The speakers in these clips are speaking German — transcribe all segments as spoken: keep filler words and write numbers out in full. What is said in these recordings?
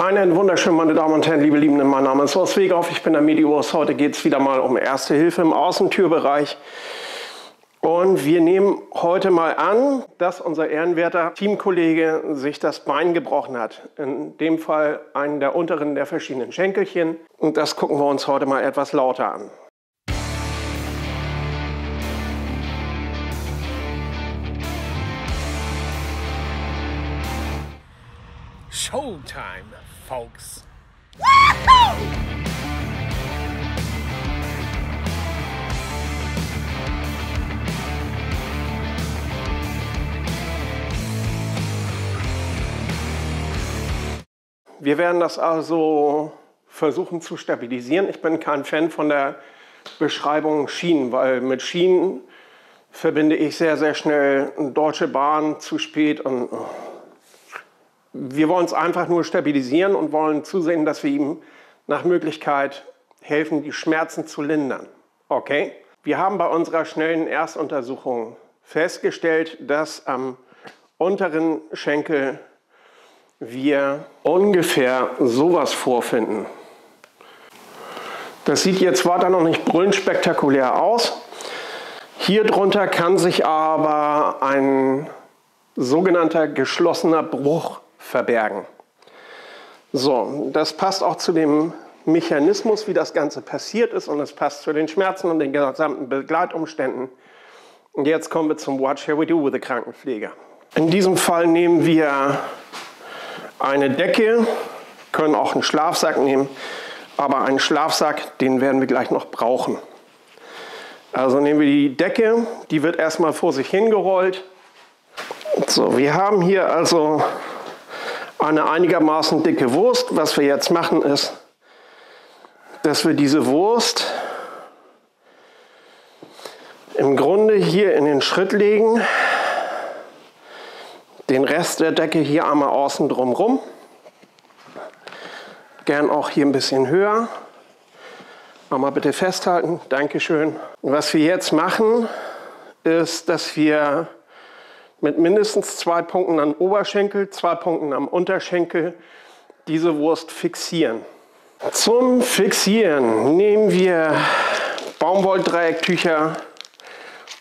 Einen wunderschönen, meine Damen und Herren, liebe Liebenden, mein Name ist Horst Weghoff, ich bin der Mediurs. Heute geht es wieder mal um Erste Hilfe im Außentürbereich. Und wir nehmen heute mal an, dass unser ehrenwerter Teamkollege sich das Bein gebrochen hat. In dem Fall einen der unteren der verschiedenen Schenkelchen. Und das gucken wir uns heute mal etwas lauter an. Showtime, folks! Woohoo! Wir werden das also versuchen zu stabilisieren. Ich bin kein Fan von der Beschreibung Schienen, weil mit Schienen verbinde ich sehr, sehr schnell Deutsche Bahn zu spät und... Wir wollen es einfach nur stabilisieren und wollen zusehen, dass wir ihm nach Möglichkeit helfen, die Schmerzen zu lindern. Okay? Wir haben bei unserer schnellen Erstuntersuchung festgestellt, dass am unteren Schenkel wir ungefähr sowas vorfinden. Das sieht jetzt weiter noch nicht brüllend spektakulär aus. Hier drunter kann sich aber ein sogenannter geschlossener Bruch verbergen. So, das passt auch zu dem Mechanismus, wie das Ganze passiert ist, und es passt zu den Schmerzen und den gesamten Begleitumständen. Und jetzt kommen wir zum What Shall We Do with the Krankenpfleger. In diesem Fall nehmen wir eine Decke, können auch einen Schlafsack nehmen, aber einen Schlafsack, den werden wir gleich noch brauchen. Also nehmen wir die Decke, die wird erstmal vor sich hingerollt. So, wir haben hier also eine einigermaßen dicke Wurst. Was wir jetzt machen ist, dass wir diese Wurst im Grunde hier in den Schritt legen, den Rest der Decke hier einmal außen drum rum, gern auch hier ein bisschen höher, einmal bitte festhalten, Dankeschön. Und was wir jetzt machen ist, dass wir mit mindestens zwei Punkten am Oberschenkel, zwei Punkten am Unterschenkel diese Wurst fixieren. Zum Fixieren nehmen wir Baumwolldrecktücher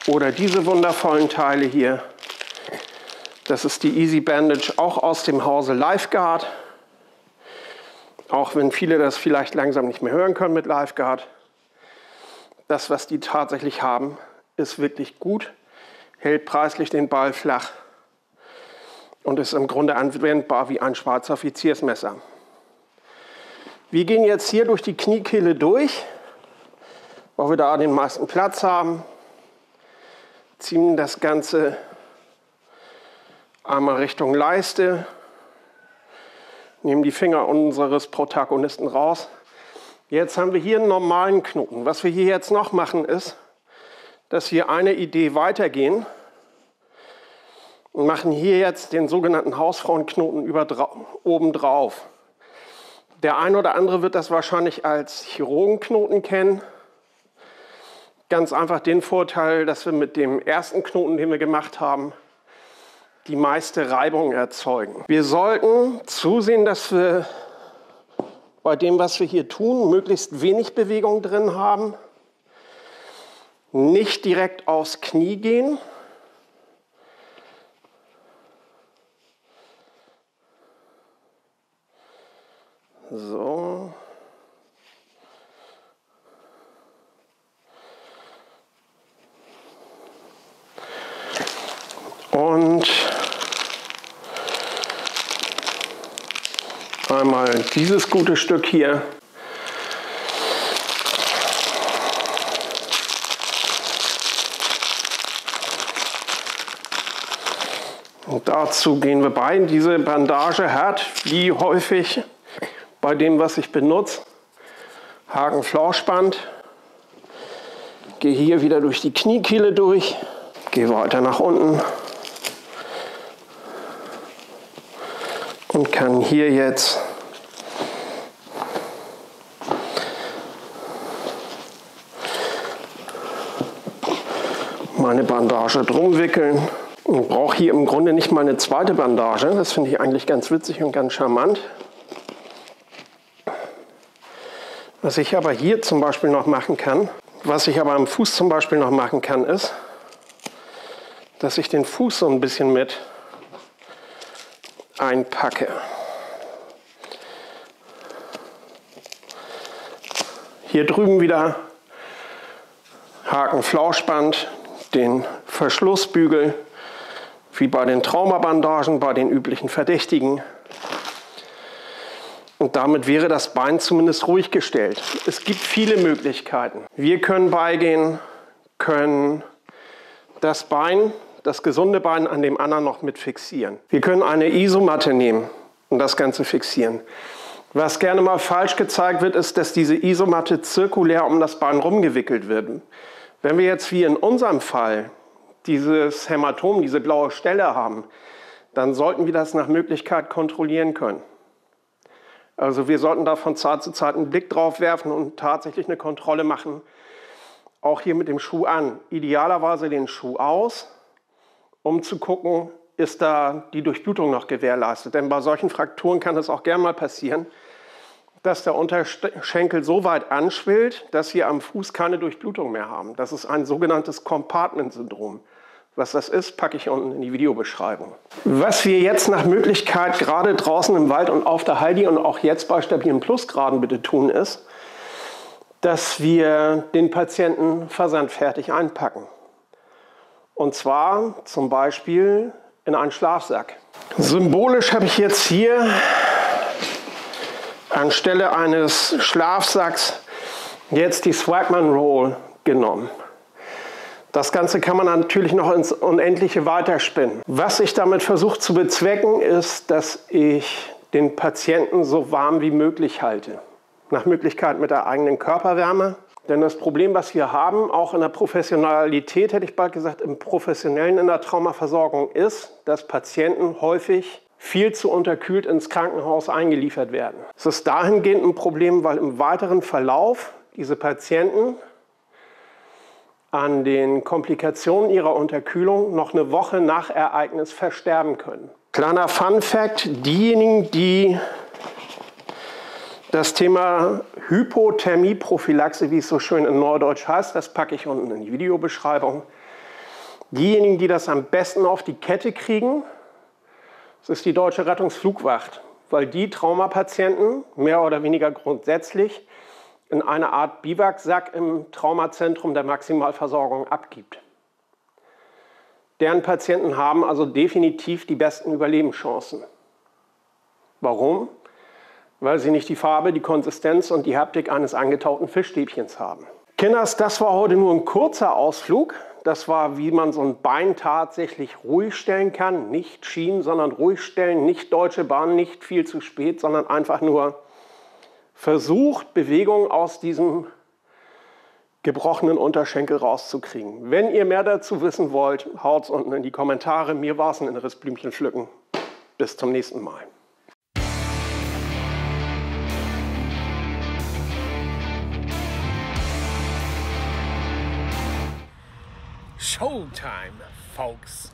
oder diese wundervollen Teile hier. Das ist die Easy Bandage, auch aus dem Hause Lifeguard. Auch wenn viele das vielleicht langsam nicht mehr hören können mit Lifeguard. Das, was die tatsächlich haben, ist wirklich gut. Hält preislich den Ball flach und ist im Grunde anwendbar wie ein schwarzer Offiziersmesser. Wir gehen jetzt hier durch die Kniekehle durch, weil wir da den meisten Platz haben. Ziehen das Ganze einmal Richtung Leiste, nehmen die Finger unseres Protagonisten raus. Jetzt haben wir hier einen normalen Knoten. Was wir hier jetzt noch machen ist, dass wir eine Idee weitergehen und machen hier jetzt den sogenannten Hausfrauenknoten über, oben drauf. Der ein oder andere wird das wahrscheinlich als Chirurgenknoten kennen. Ganz einfach den Vorteil, dass wir mit dem ersten Knoten, den wir gemacht haben, die meiste Reibung erzeugen. Wir sollten zusehen, dass wir bei dem, was wir hier tun, möglichst wenig Bewegung drin haben. Nicht direkt aufs Knie gehen. So. Und einmal dieses gute Stück hier. Und dazu gehen wir bei. Diese Bandage hat, wie häufig bei dem, was ich benutze, Haken-Flauschband. Gehe hier wieder durch die Kniekehle durch, gehe weiter nach unten und kann hier jetzt meine Bandage drum wickeln. Ich brauche hier im Grunde nicht mal eine zweite Bandage. Das finde ich eigentlich ganz witzig und ganz charmant. Was ich aber hier zum Beispiel noch machen kann, was ich aber am Fuß zum Beispiel noch machen kann, ist, dass ich den Fuß so ein bisschen mit einpacke. Hier drüben wieder Haken-Flauschband, den Verschlussbügel, wie bei den Traumabandagen, bei den üblichen Verdächtigen. Und damit wäre das Bein zumindest ruhig gestellt. Es gibt viele Möglichkeiten. Wir können beigehen, können das Bein, das gesunde Bein an dem anderen noch mit fixieren. Wir können eine Isomatte nehmen und das Ganze fixieren. Was gerne mal falsch gezeigt wird, ist, dass diese Isomatte zirkulär um das Bein rumgewickelt wird. Wenn wir jetzt wie in unserem Fall dieses Hämatom, diese blaue Stelle haben, dann sollten wir das nach Möglichkeit kontrollieren können. Also wir sollten da von Zeit zu Zeit einen Blick drauf werfen und tatsächlich eine Kontrolle machen. Auch hier mit dem Schuh an. Idealerweise den Schuh aus, um zu gucken, ist da die Durchblutung noch gewährleistet. Denn bei solchen Frakturen kann es auch gerne mal passieren, dass der Unterschenkel so weit anschwillt, dass wir am Fuß keine Durchblutung mehr haben. Das ist ein sogenanntes Compartment-Syndrom. Was das ist, packe ich unten in die Videobeschreibung. Was wir jetzt nach Möglichkeit gerade draußen im Wald und auf der Heidi und auch jetzt bei stabilen Plusgraden bitte tun, ist, dass wir den Patienten versandfertig einpacken. Und zwar zum Beispiel in einen Schlafsack. Symbolisch habe ich jetzt hier anstelle eines Schlafsacks jetzt die Swagman Roll genommen. Das Ganze kann man natürlich noch ins Unendliche weiterspinnen. Was ich damit versuche zu bezwecken, ist, dass ich den Patienten so warm wie möglich halte. Nach Möglichkeit mit der eigenen Körperwärme. Denn das Problem, was wir haben, auch in der Professionalität, hätte ich bald gesagt, im Professionellen in der Traumaversorgung ist, dass Patienten häufig viel zu unterkühlt ins Krankenhaus eingeliefert werden. Es ist dahingehend ein Problem, weil im weiteren Verlauf diese Patienten an den Komplikationen ihrer Unterkühlung noch eine Woche nach Ereignis versterben können. Kleiner Fun-Fact: Diejenigen, die das Thema Hypothermie-Prophylaxe, wie es so schön in Neudeutsch heißt, das packe ich unten in die Videobeschreibung, diejenigen, die das am besten auf die Kette kriegen, das ist die Deutsche Rettungsflugwacht, weil die Traumapatienten mehr oder weniger grundsätzlich in einer Art Biwaksack im Traumazentrum der Maximalversorgung abgibt. Deren Patienten haben also definitiv die besten Überlebenschancen. Warum? Weil sie nicht die Farbe, die Konsistenz und die Haptik eines angetauten Fischstäbchens haben. Kinders, das war heute nur ein kurzer Ausflug. Das war, wie man so ein Bein tatsächlich ruhig stellen kann. Nicht schieben, sondern ruhig stellen. Nicht Deutsche Bahn, nicht viel zu spät, sondern einfach nur versucht, Bewegung aus diesem gebrochenen Unterschenkel rauszukriegen. Wenn ihr mehr dazu wissen wollt, haut's unten in die Kommentare. Mir war's ein inneres Blümchen pflücken. Bis zum nächsten Mal. Showtime, folks.